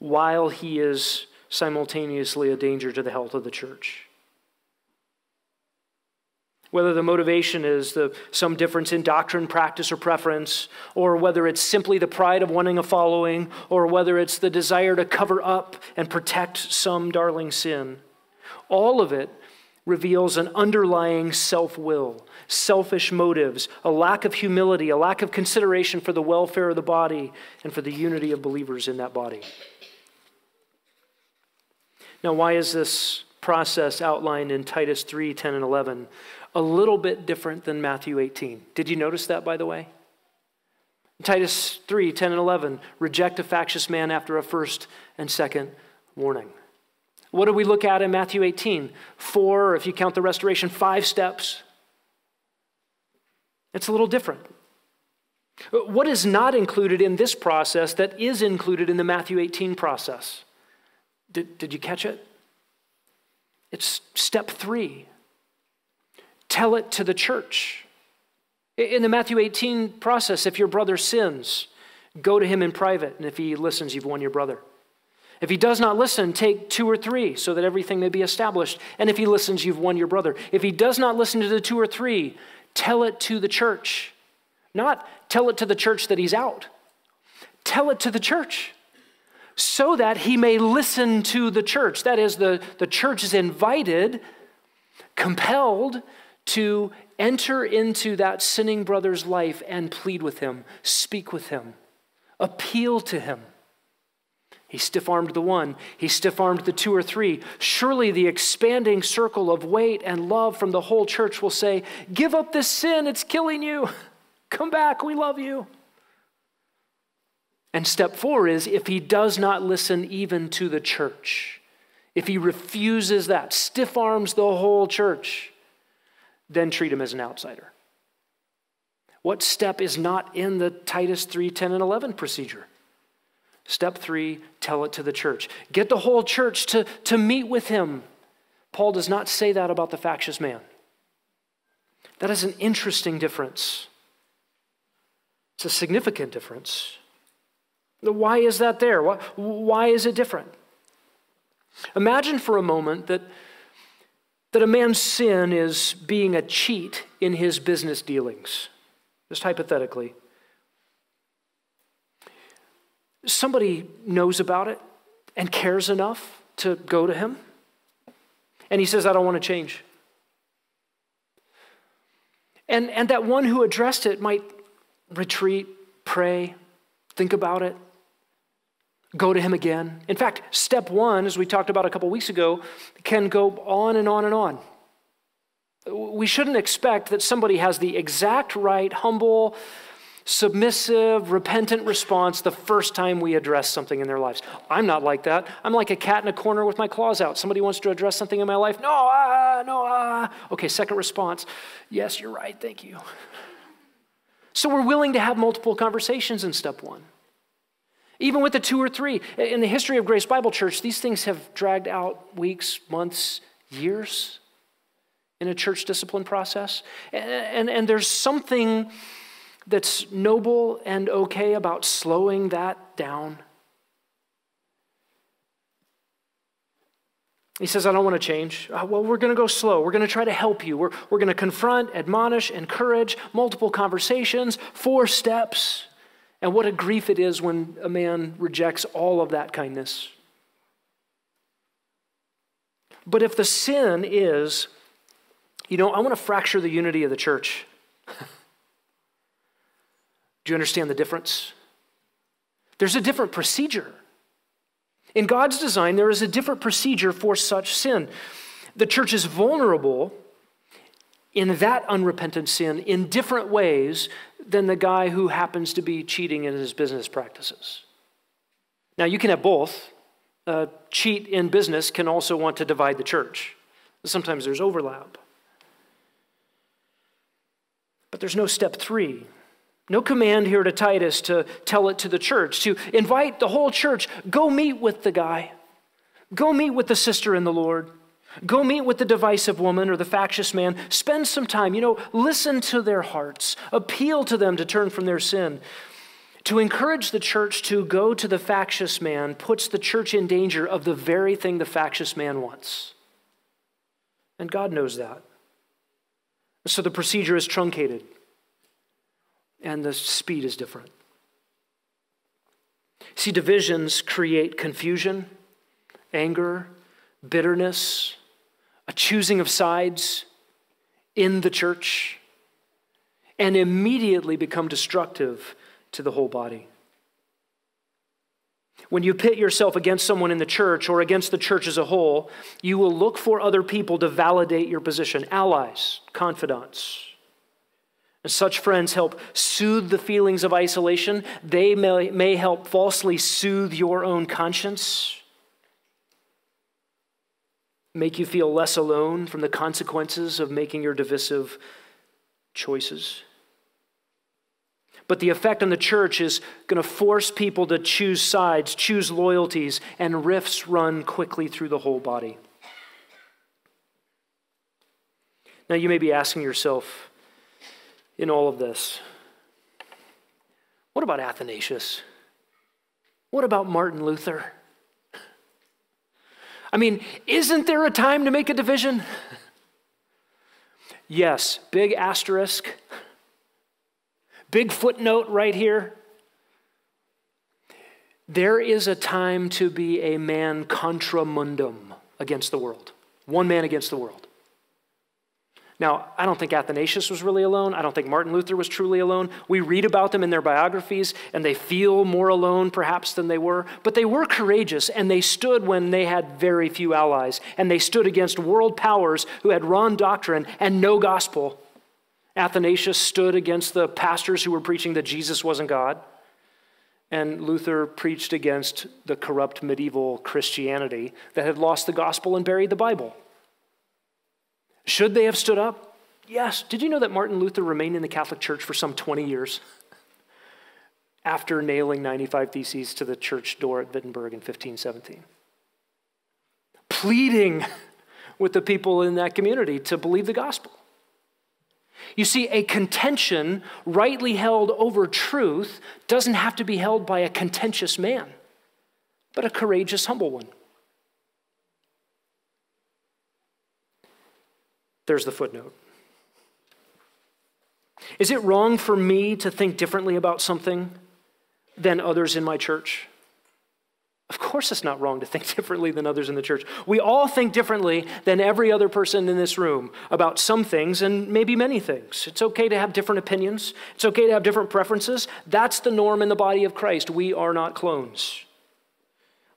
while he is simultaneously a danger to the health of the church. Whether the motivation is some difference in doctrine, practice, or preference, or whether it's simply the pride of wanting a following, or whether it's the desire to cover up and protect some darling sin, all of it reveals an underlying self-will, selfish motives, a lack of humility, a lack of consideration for the welfare of the body and for the unity of believers in that body. Now, why is this process outlined in Titus 3, 10, and 11 a little bit different than Matthew 18? Did you notice that, by the way? Titus 3, 10, and 11, reject a factious man after a first and second warning. What do we look at in Matthew 18? 4, or if you count the restoration, 5 steps. It's a little different. What is not included in this process that is included in the Matthew 18 process? Did you catch it? It's step 3. Tell it to the church. In the Matthew 18 process, if your brother sins, go to him in private, and if he listens, you've won your brother. If he does not listen, take 2 or 3 so that everything may be established, and if he listens, you've won your brother. If he does not listen to the 2 or 3, tell it to the church. Not tell it to the church that he's out. Tell it to the church so that he may listen to the church. That is, the church is invited, compelled to enter into that sinning brother's life and plead with him, speak with him, appeal to him. He stiff-armed the 1. He stiff-armed the 2 or 3. Surely the expanding circle of weight and love from the whole church will say, give up this sin, it's killing you. Come back, we love you. And step 4 is, if he does not listen even to the church, if he refuses that, stiff-arms the whole church, then treat him as an outsider. What step is not in the Titus 3, 10, and 11 procedure? Step 3, tell it to the church. Get the whole church to meet with him. Paul does not say that about the factious man. That is an interesting difference. It's a significant difference. Why is that there? Why is it different? Imagine for a moment that a man's sin is being a cheat in his business dealings, just hypothetically. Somebody knows about it and cares enough to go to him, and he says, I don't want to change. And that one who addressed it might retreat, pray, think about it, go to him again. In fact, step 1, as we talked about a couple weeks ago, can go on and on and on. We shouldn't expect that somebody has the exact right, humble, submissive, repentant response the first time we address something in their lives. I'm not like that. I'm like a cat in a corner with my claws out. Somebody wants to address something in my life. No, no, Okay, second response. Yes, you're right, thank you. So we're willing to have multiple conversations in step 1. Even with the 2 or 3, in the history of Grace Bible Church, these things have dragged out weeks, months, years in a church discipline process. And there's something that's noble and okay about slowing that down. He says, I don't want to change. Well, we're going to go slow. We're going to try to help you. We're going to confront, admonish, encourage, multiple conversations, 4 steps. And what a grief it is when a man rejects all of that kindness. But if the sin is, you know, I want to fracture the unity of the church. Do you understand the difference? There's a different procedure. In God's design, there is a different procedure for such sin. The church is vulnerable in that unrepentant sin in different ways than the guy who happens to be cheating in his business practices. Now, you can have both. Cheat in business can also want to divide the church. Sometimes there's overlap. But there's no step 3. No command here to Titus to tell it to the church, to invite the whole church, go meet with the guy. Go meet with the sister in the Lord. Go meet with the divisive woman or the factious man. Spend some time, you know, listen to their hearts. Appeal to them to turn from their sin. To encourage the church to go to the factious man puts the church in danger of the very thing the factious man wants. And God knows that. So the procedure is truncated. And the speed is different. See, divisions create confusion, anger, bitterness, a choosing of sides in the church, and immediately become destructive to the whole body. When you pit yourself against someone in the church or against the church as a whole, you will look for other people to validate your position, allies, confidants. And such friends help soothe the feelings of isolation. They may help falsely soothe your own conscience, make you feel less alone from the consequences of making your divisive choices. But the effect on the church is going to force people to choose sides, choose loyalties, and rifts run quickly through the whole body. Now you may be asking yourself, in all of this, what about Athanasius? What about Martin Luther? I mean, isn't there a time to make a division? Yes, big asterisk. Big footnote right here. There is a time to be a man contra mundum against the world. One man against the world. Now, I don't think Athanasius was really alone. I don't think Martin Luther was truly alone. We read about them in their biographies, and they feel more alone perhaps than they were. But they were courageous, and they stood when they had very few allies. And they stood against world powers who had wrong doctrine and no gospel. Athanasius stood against the pastors who were preaching that Jesus wasn't God. And Luther preached against the corrupt medieval Christianity that had lost the gospel and buried the Bible. Should they have stood up? Yes. Did you know that Martin Luther remained in the Catholic Church for some 20 years after nailing 95 theses to the church door at Wittenberg in 1517? Pleading with the people in that community to believe the gospel. You see, a contention rightly held over truth doesn't have to be held by a contentious man, but a courageous, humble one. There's the footnote. Is it wrong for me to think differently about something than others in my church? Of course it's not wrong to think differently than others in the church. We all think differently than every other person in this room about some things and maybe many things. It's okay to have different opinions. It's okay to have different preferences. That's the norm in the body of Christ. We are not clones.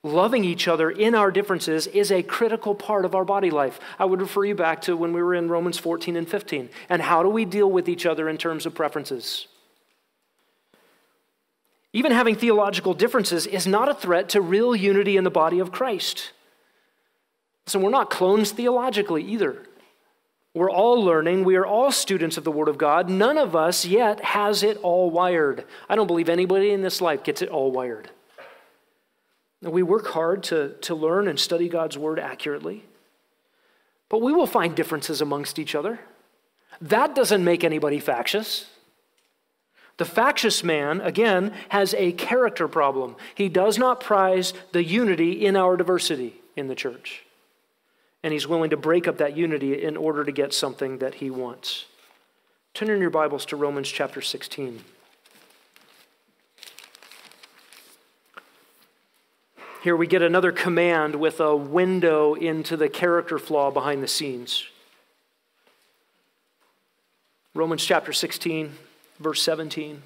Loving each other in our differences is a critical part of our body life. I would refer you back to when we were in Romans 14 and 15. And how do we deal with each other in terms of preferences? Even having theological differences is not a threat to real unity in the body of Christ. So we're not clones theologically either. We're all learning. We are all students of the Word of God. None of us yet has it all wired. I don't believe anybody in this life gets it all wired. We work hard to learn and study God's Word accurately. But we will find differences amongst each other. That doesn't make anybody factious. The factious man, again, has a character problem. He does not prize the unity in our diversity in the church. And he's willing to break up that unity in order to get something that he wants. Turn in your Bibles to Romans chapter 16. Here we get another command with a window into the character flaw behind the scenes. Romans chapter 16. Verse 17,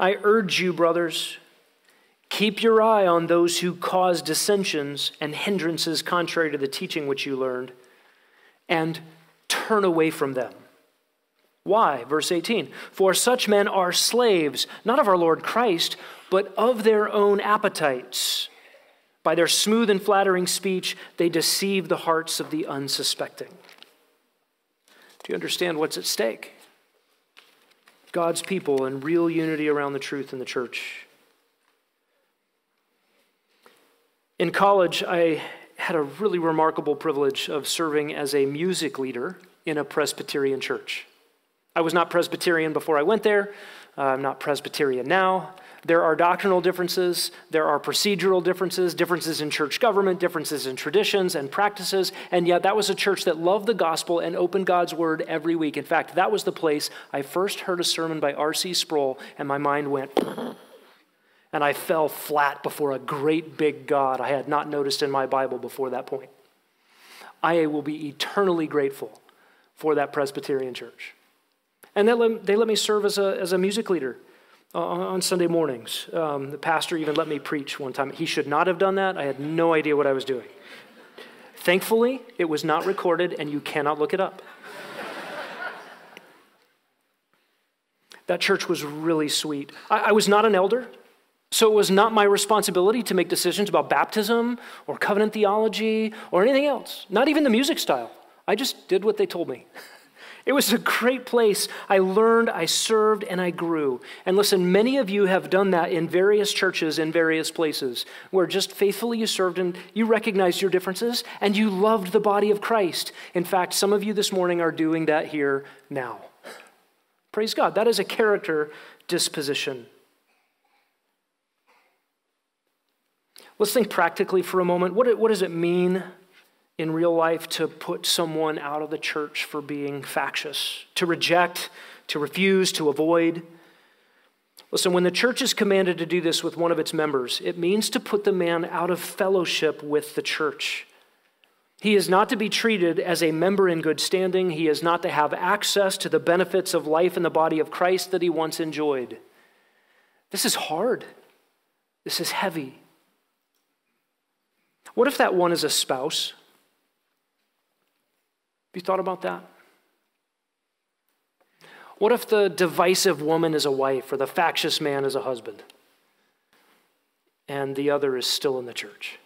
I urge you, brothers, keep your eye on those who cause dissensions and hindrances contrary to the teaching which you learned, and turn away from them. Why? Verse 18, for such men are slaves, not of our Lord Christ, but of their own appetites. By their smooth and flattering speech, they deceive the hearts of the unsuspecting. Do you understand what's at stake? God's people and real unity around the truth in the church. In college, I had a really remarkable privilege of serving as a music leader in a Presbyterian church. I was not Presbyterian before I went there. I'm not Presbyterian now. There are doctrinal differences. There are procedural differences, differences in church government, differences in traditions and practices. And yet that was a church that loved the gospel and opened God's word every week. In fact, that was the place I first heard a sermon by R.C. Sproul, and my mind went, and I fell flat before a great big God I had not noticed in my Bible before that point. I will be eternally grateful for that Presbyterian church. And they let me serve as a music leader on Sunday mornings. The pastor even let me preach one time. He should not have done that. I had no idea what I was doing. Thankfully, it was not recorded, and you cannot look it up. That church was really sweet. I was not an elder, so it was not my responsibility to make decisions about baptism or covenant theology or anything else, not even the music style. I just did what they told me. It was a great place. I learned, I served, and I grew. And listen, many of you have done that in various churches, in various places, where just faithfully you served and you recognized your differences and you loved the body of Christ. In fact, some of you this morning are doing that here now. Praise God. That is a character disposition. Let's think practically for a moment. What does it mean in real life to put someone out of the church for being factious, to reject, to refuse, to avoid? Listen, when the church is commanded to do this with one of its members, it means to put the man out of fellowship with the church. He is not to be treated as a member in good standing. He is not to have access to the benefits of life in the body of Christ that he once enjoyed. This is hard. This is heavy. What if that one is a spouse? Have you thought about that? What if the divisive woman is a wife or the factious man is a husband and the other is still in the church?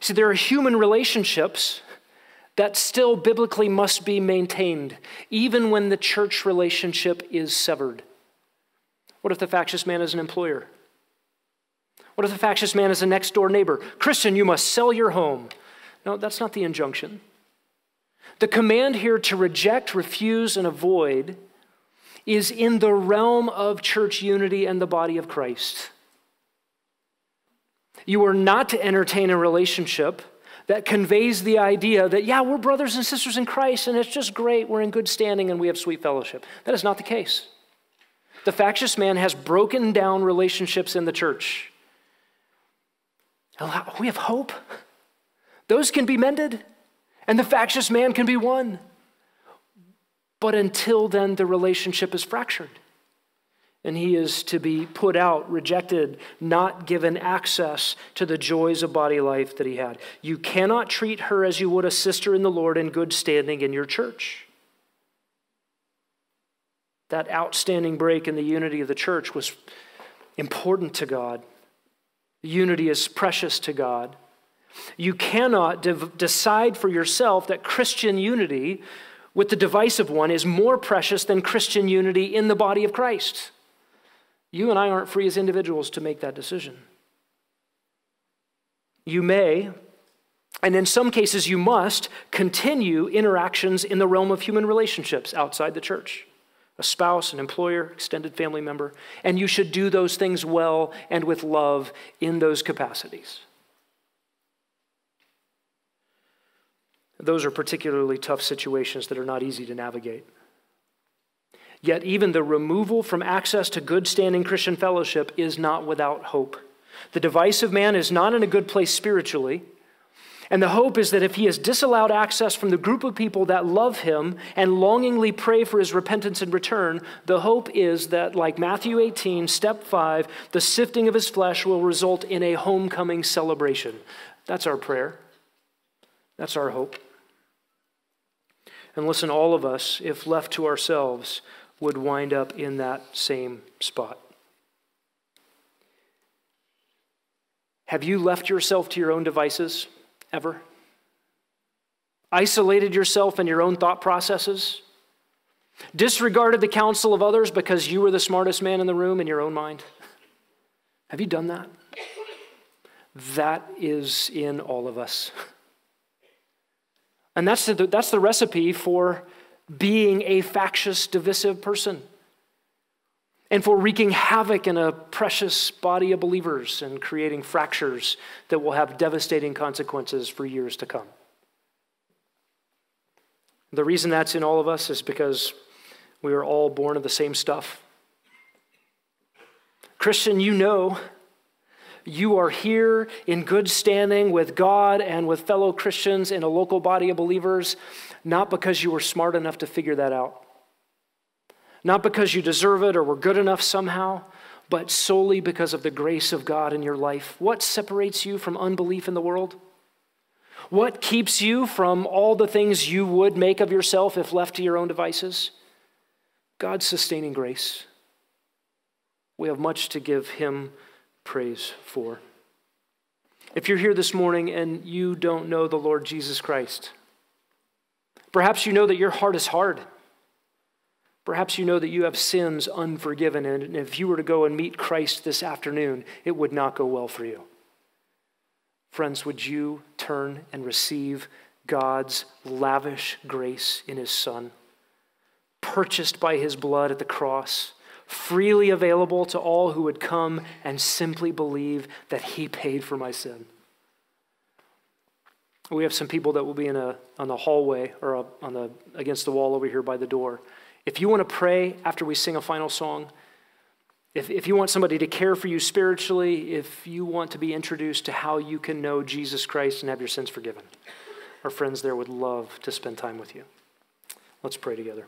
See, there are human relationships that still biblically must be maintained, even when the church relationship is severed. What if the factious man is an employer? What if the factious man is a next-door neighbor? Christian, you must sell your home. No, that's not the injunction. The command here to reject, refuse, and avoid is in the realm of church unity and the body of Christ. You are not to entertain a relationship that conveys the idea that, yeah, we're brothers and sisters in Christ, and it's just great, we're in good standing, and we have sweet fellowship. That is not the case. The factious man has broken down relationships in the church. We have hope. Those can be mended, and the factious man can be won. But until then, the relationship is fractured. And he is to be put out, rejected, not given access to the joys of body life that he had. You cannot treat her as you would a sister in the Lord in good standing in your church. That outstanding break in the unity of the church was important to God. Unity is precious to God. You cannot decide for yourself that Christian unity with the divisive one is more precious than Christian unity in the body of Christ. You and I aren't free as individuals to make that decision. You may, and in some cases you must, continue interactions in the realm of human relationships outside the church. A spouse, an employer, extended family member. And you should do those things well and with love in those capacities. Those are particularly tough situations that are not easy to navigate. Yet even the removal from access to good standing Christian fellowship is not without hope. The divisive man is not in a good place spiritually, and the hope is that if he is disallowed access from the group of people that love him and longingly pray for his repentance and return, the hope is that, like Matthew 18, step 5, the sifting of his flesh will result in a homecoming celebration. That's our prayer. That's our hope. And listen, all of us, if left to ourselves, would wind up in that same spot. Have you left yourself to your own devices ever? Isolated yourself in your own thought processes? Disregarded the counsel of others because you were the smartest man in the room in your own mind? Have you done that? That is in all of us. And that's the recipe for being a factious, divisive person and for wreaking havoc in a precious body of believers and creating fractures that will have devastating consequences for years to come. The reason that's in all of us is because we are all born of the same stuff. Christian, you know you are here in good standing with God and with fellow Christians in a local body of believers, not because you were smart enough to figure that out, not because you deserve it or were good enough somehow, but solely because of the grace of God in your life. What separates you from unbelief in the world? What keeps you from all the things you would make of yourself if left to your own devices? God's sustaining grace. We have much to give him praise for. If you're here this morning and you don't know the Lord Jesus Christ, perhaps you know that your heart is hard. Perhaps you know that you have sins unforgiven, and if you were to go and meet Christ this afternoon, it would not go well for you. Friends, would you turn and receive God's lavish grace in his Son, purchased by his blood at the cross, freely available to all who would come and simply believe that he paid for my sin? We have some people that will be on the hallway or against the wall over here by the door. If you want to pray after we sing a final song, if you want somebody to care for you spiritually, if you want to be introduced to how you can know Jesus Christ and have your sins forgiven, our friends there would love to spend time with you. Let's pray together.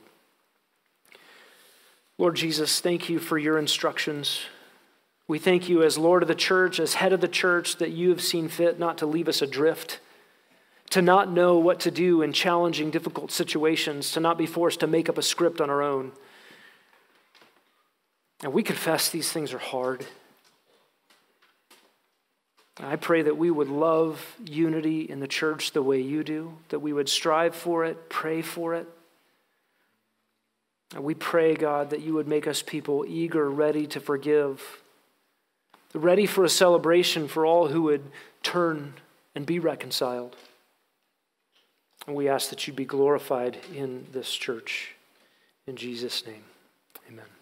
Lord Jesus, thank you for your instructions. We thank you as Lord of the church, as head of the church, that you have seen fit not to leave us adrift, to not know what to do in challenging, difficult situations, to not be forced to make up a script on our own. And we confess these things are hard. I pray that we would love unity in the church the way you do, that we would strive for it, pray for it. And we pray, God, that you would make us people eager, ready to forgive, ready for a celebration for all who would turn and be reconciled. And we ask that you be glorified in this church. In Jesus' name, amen.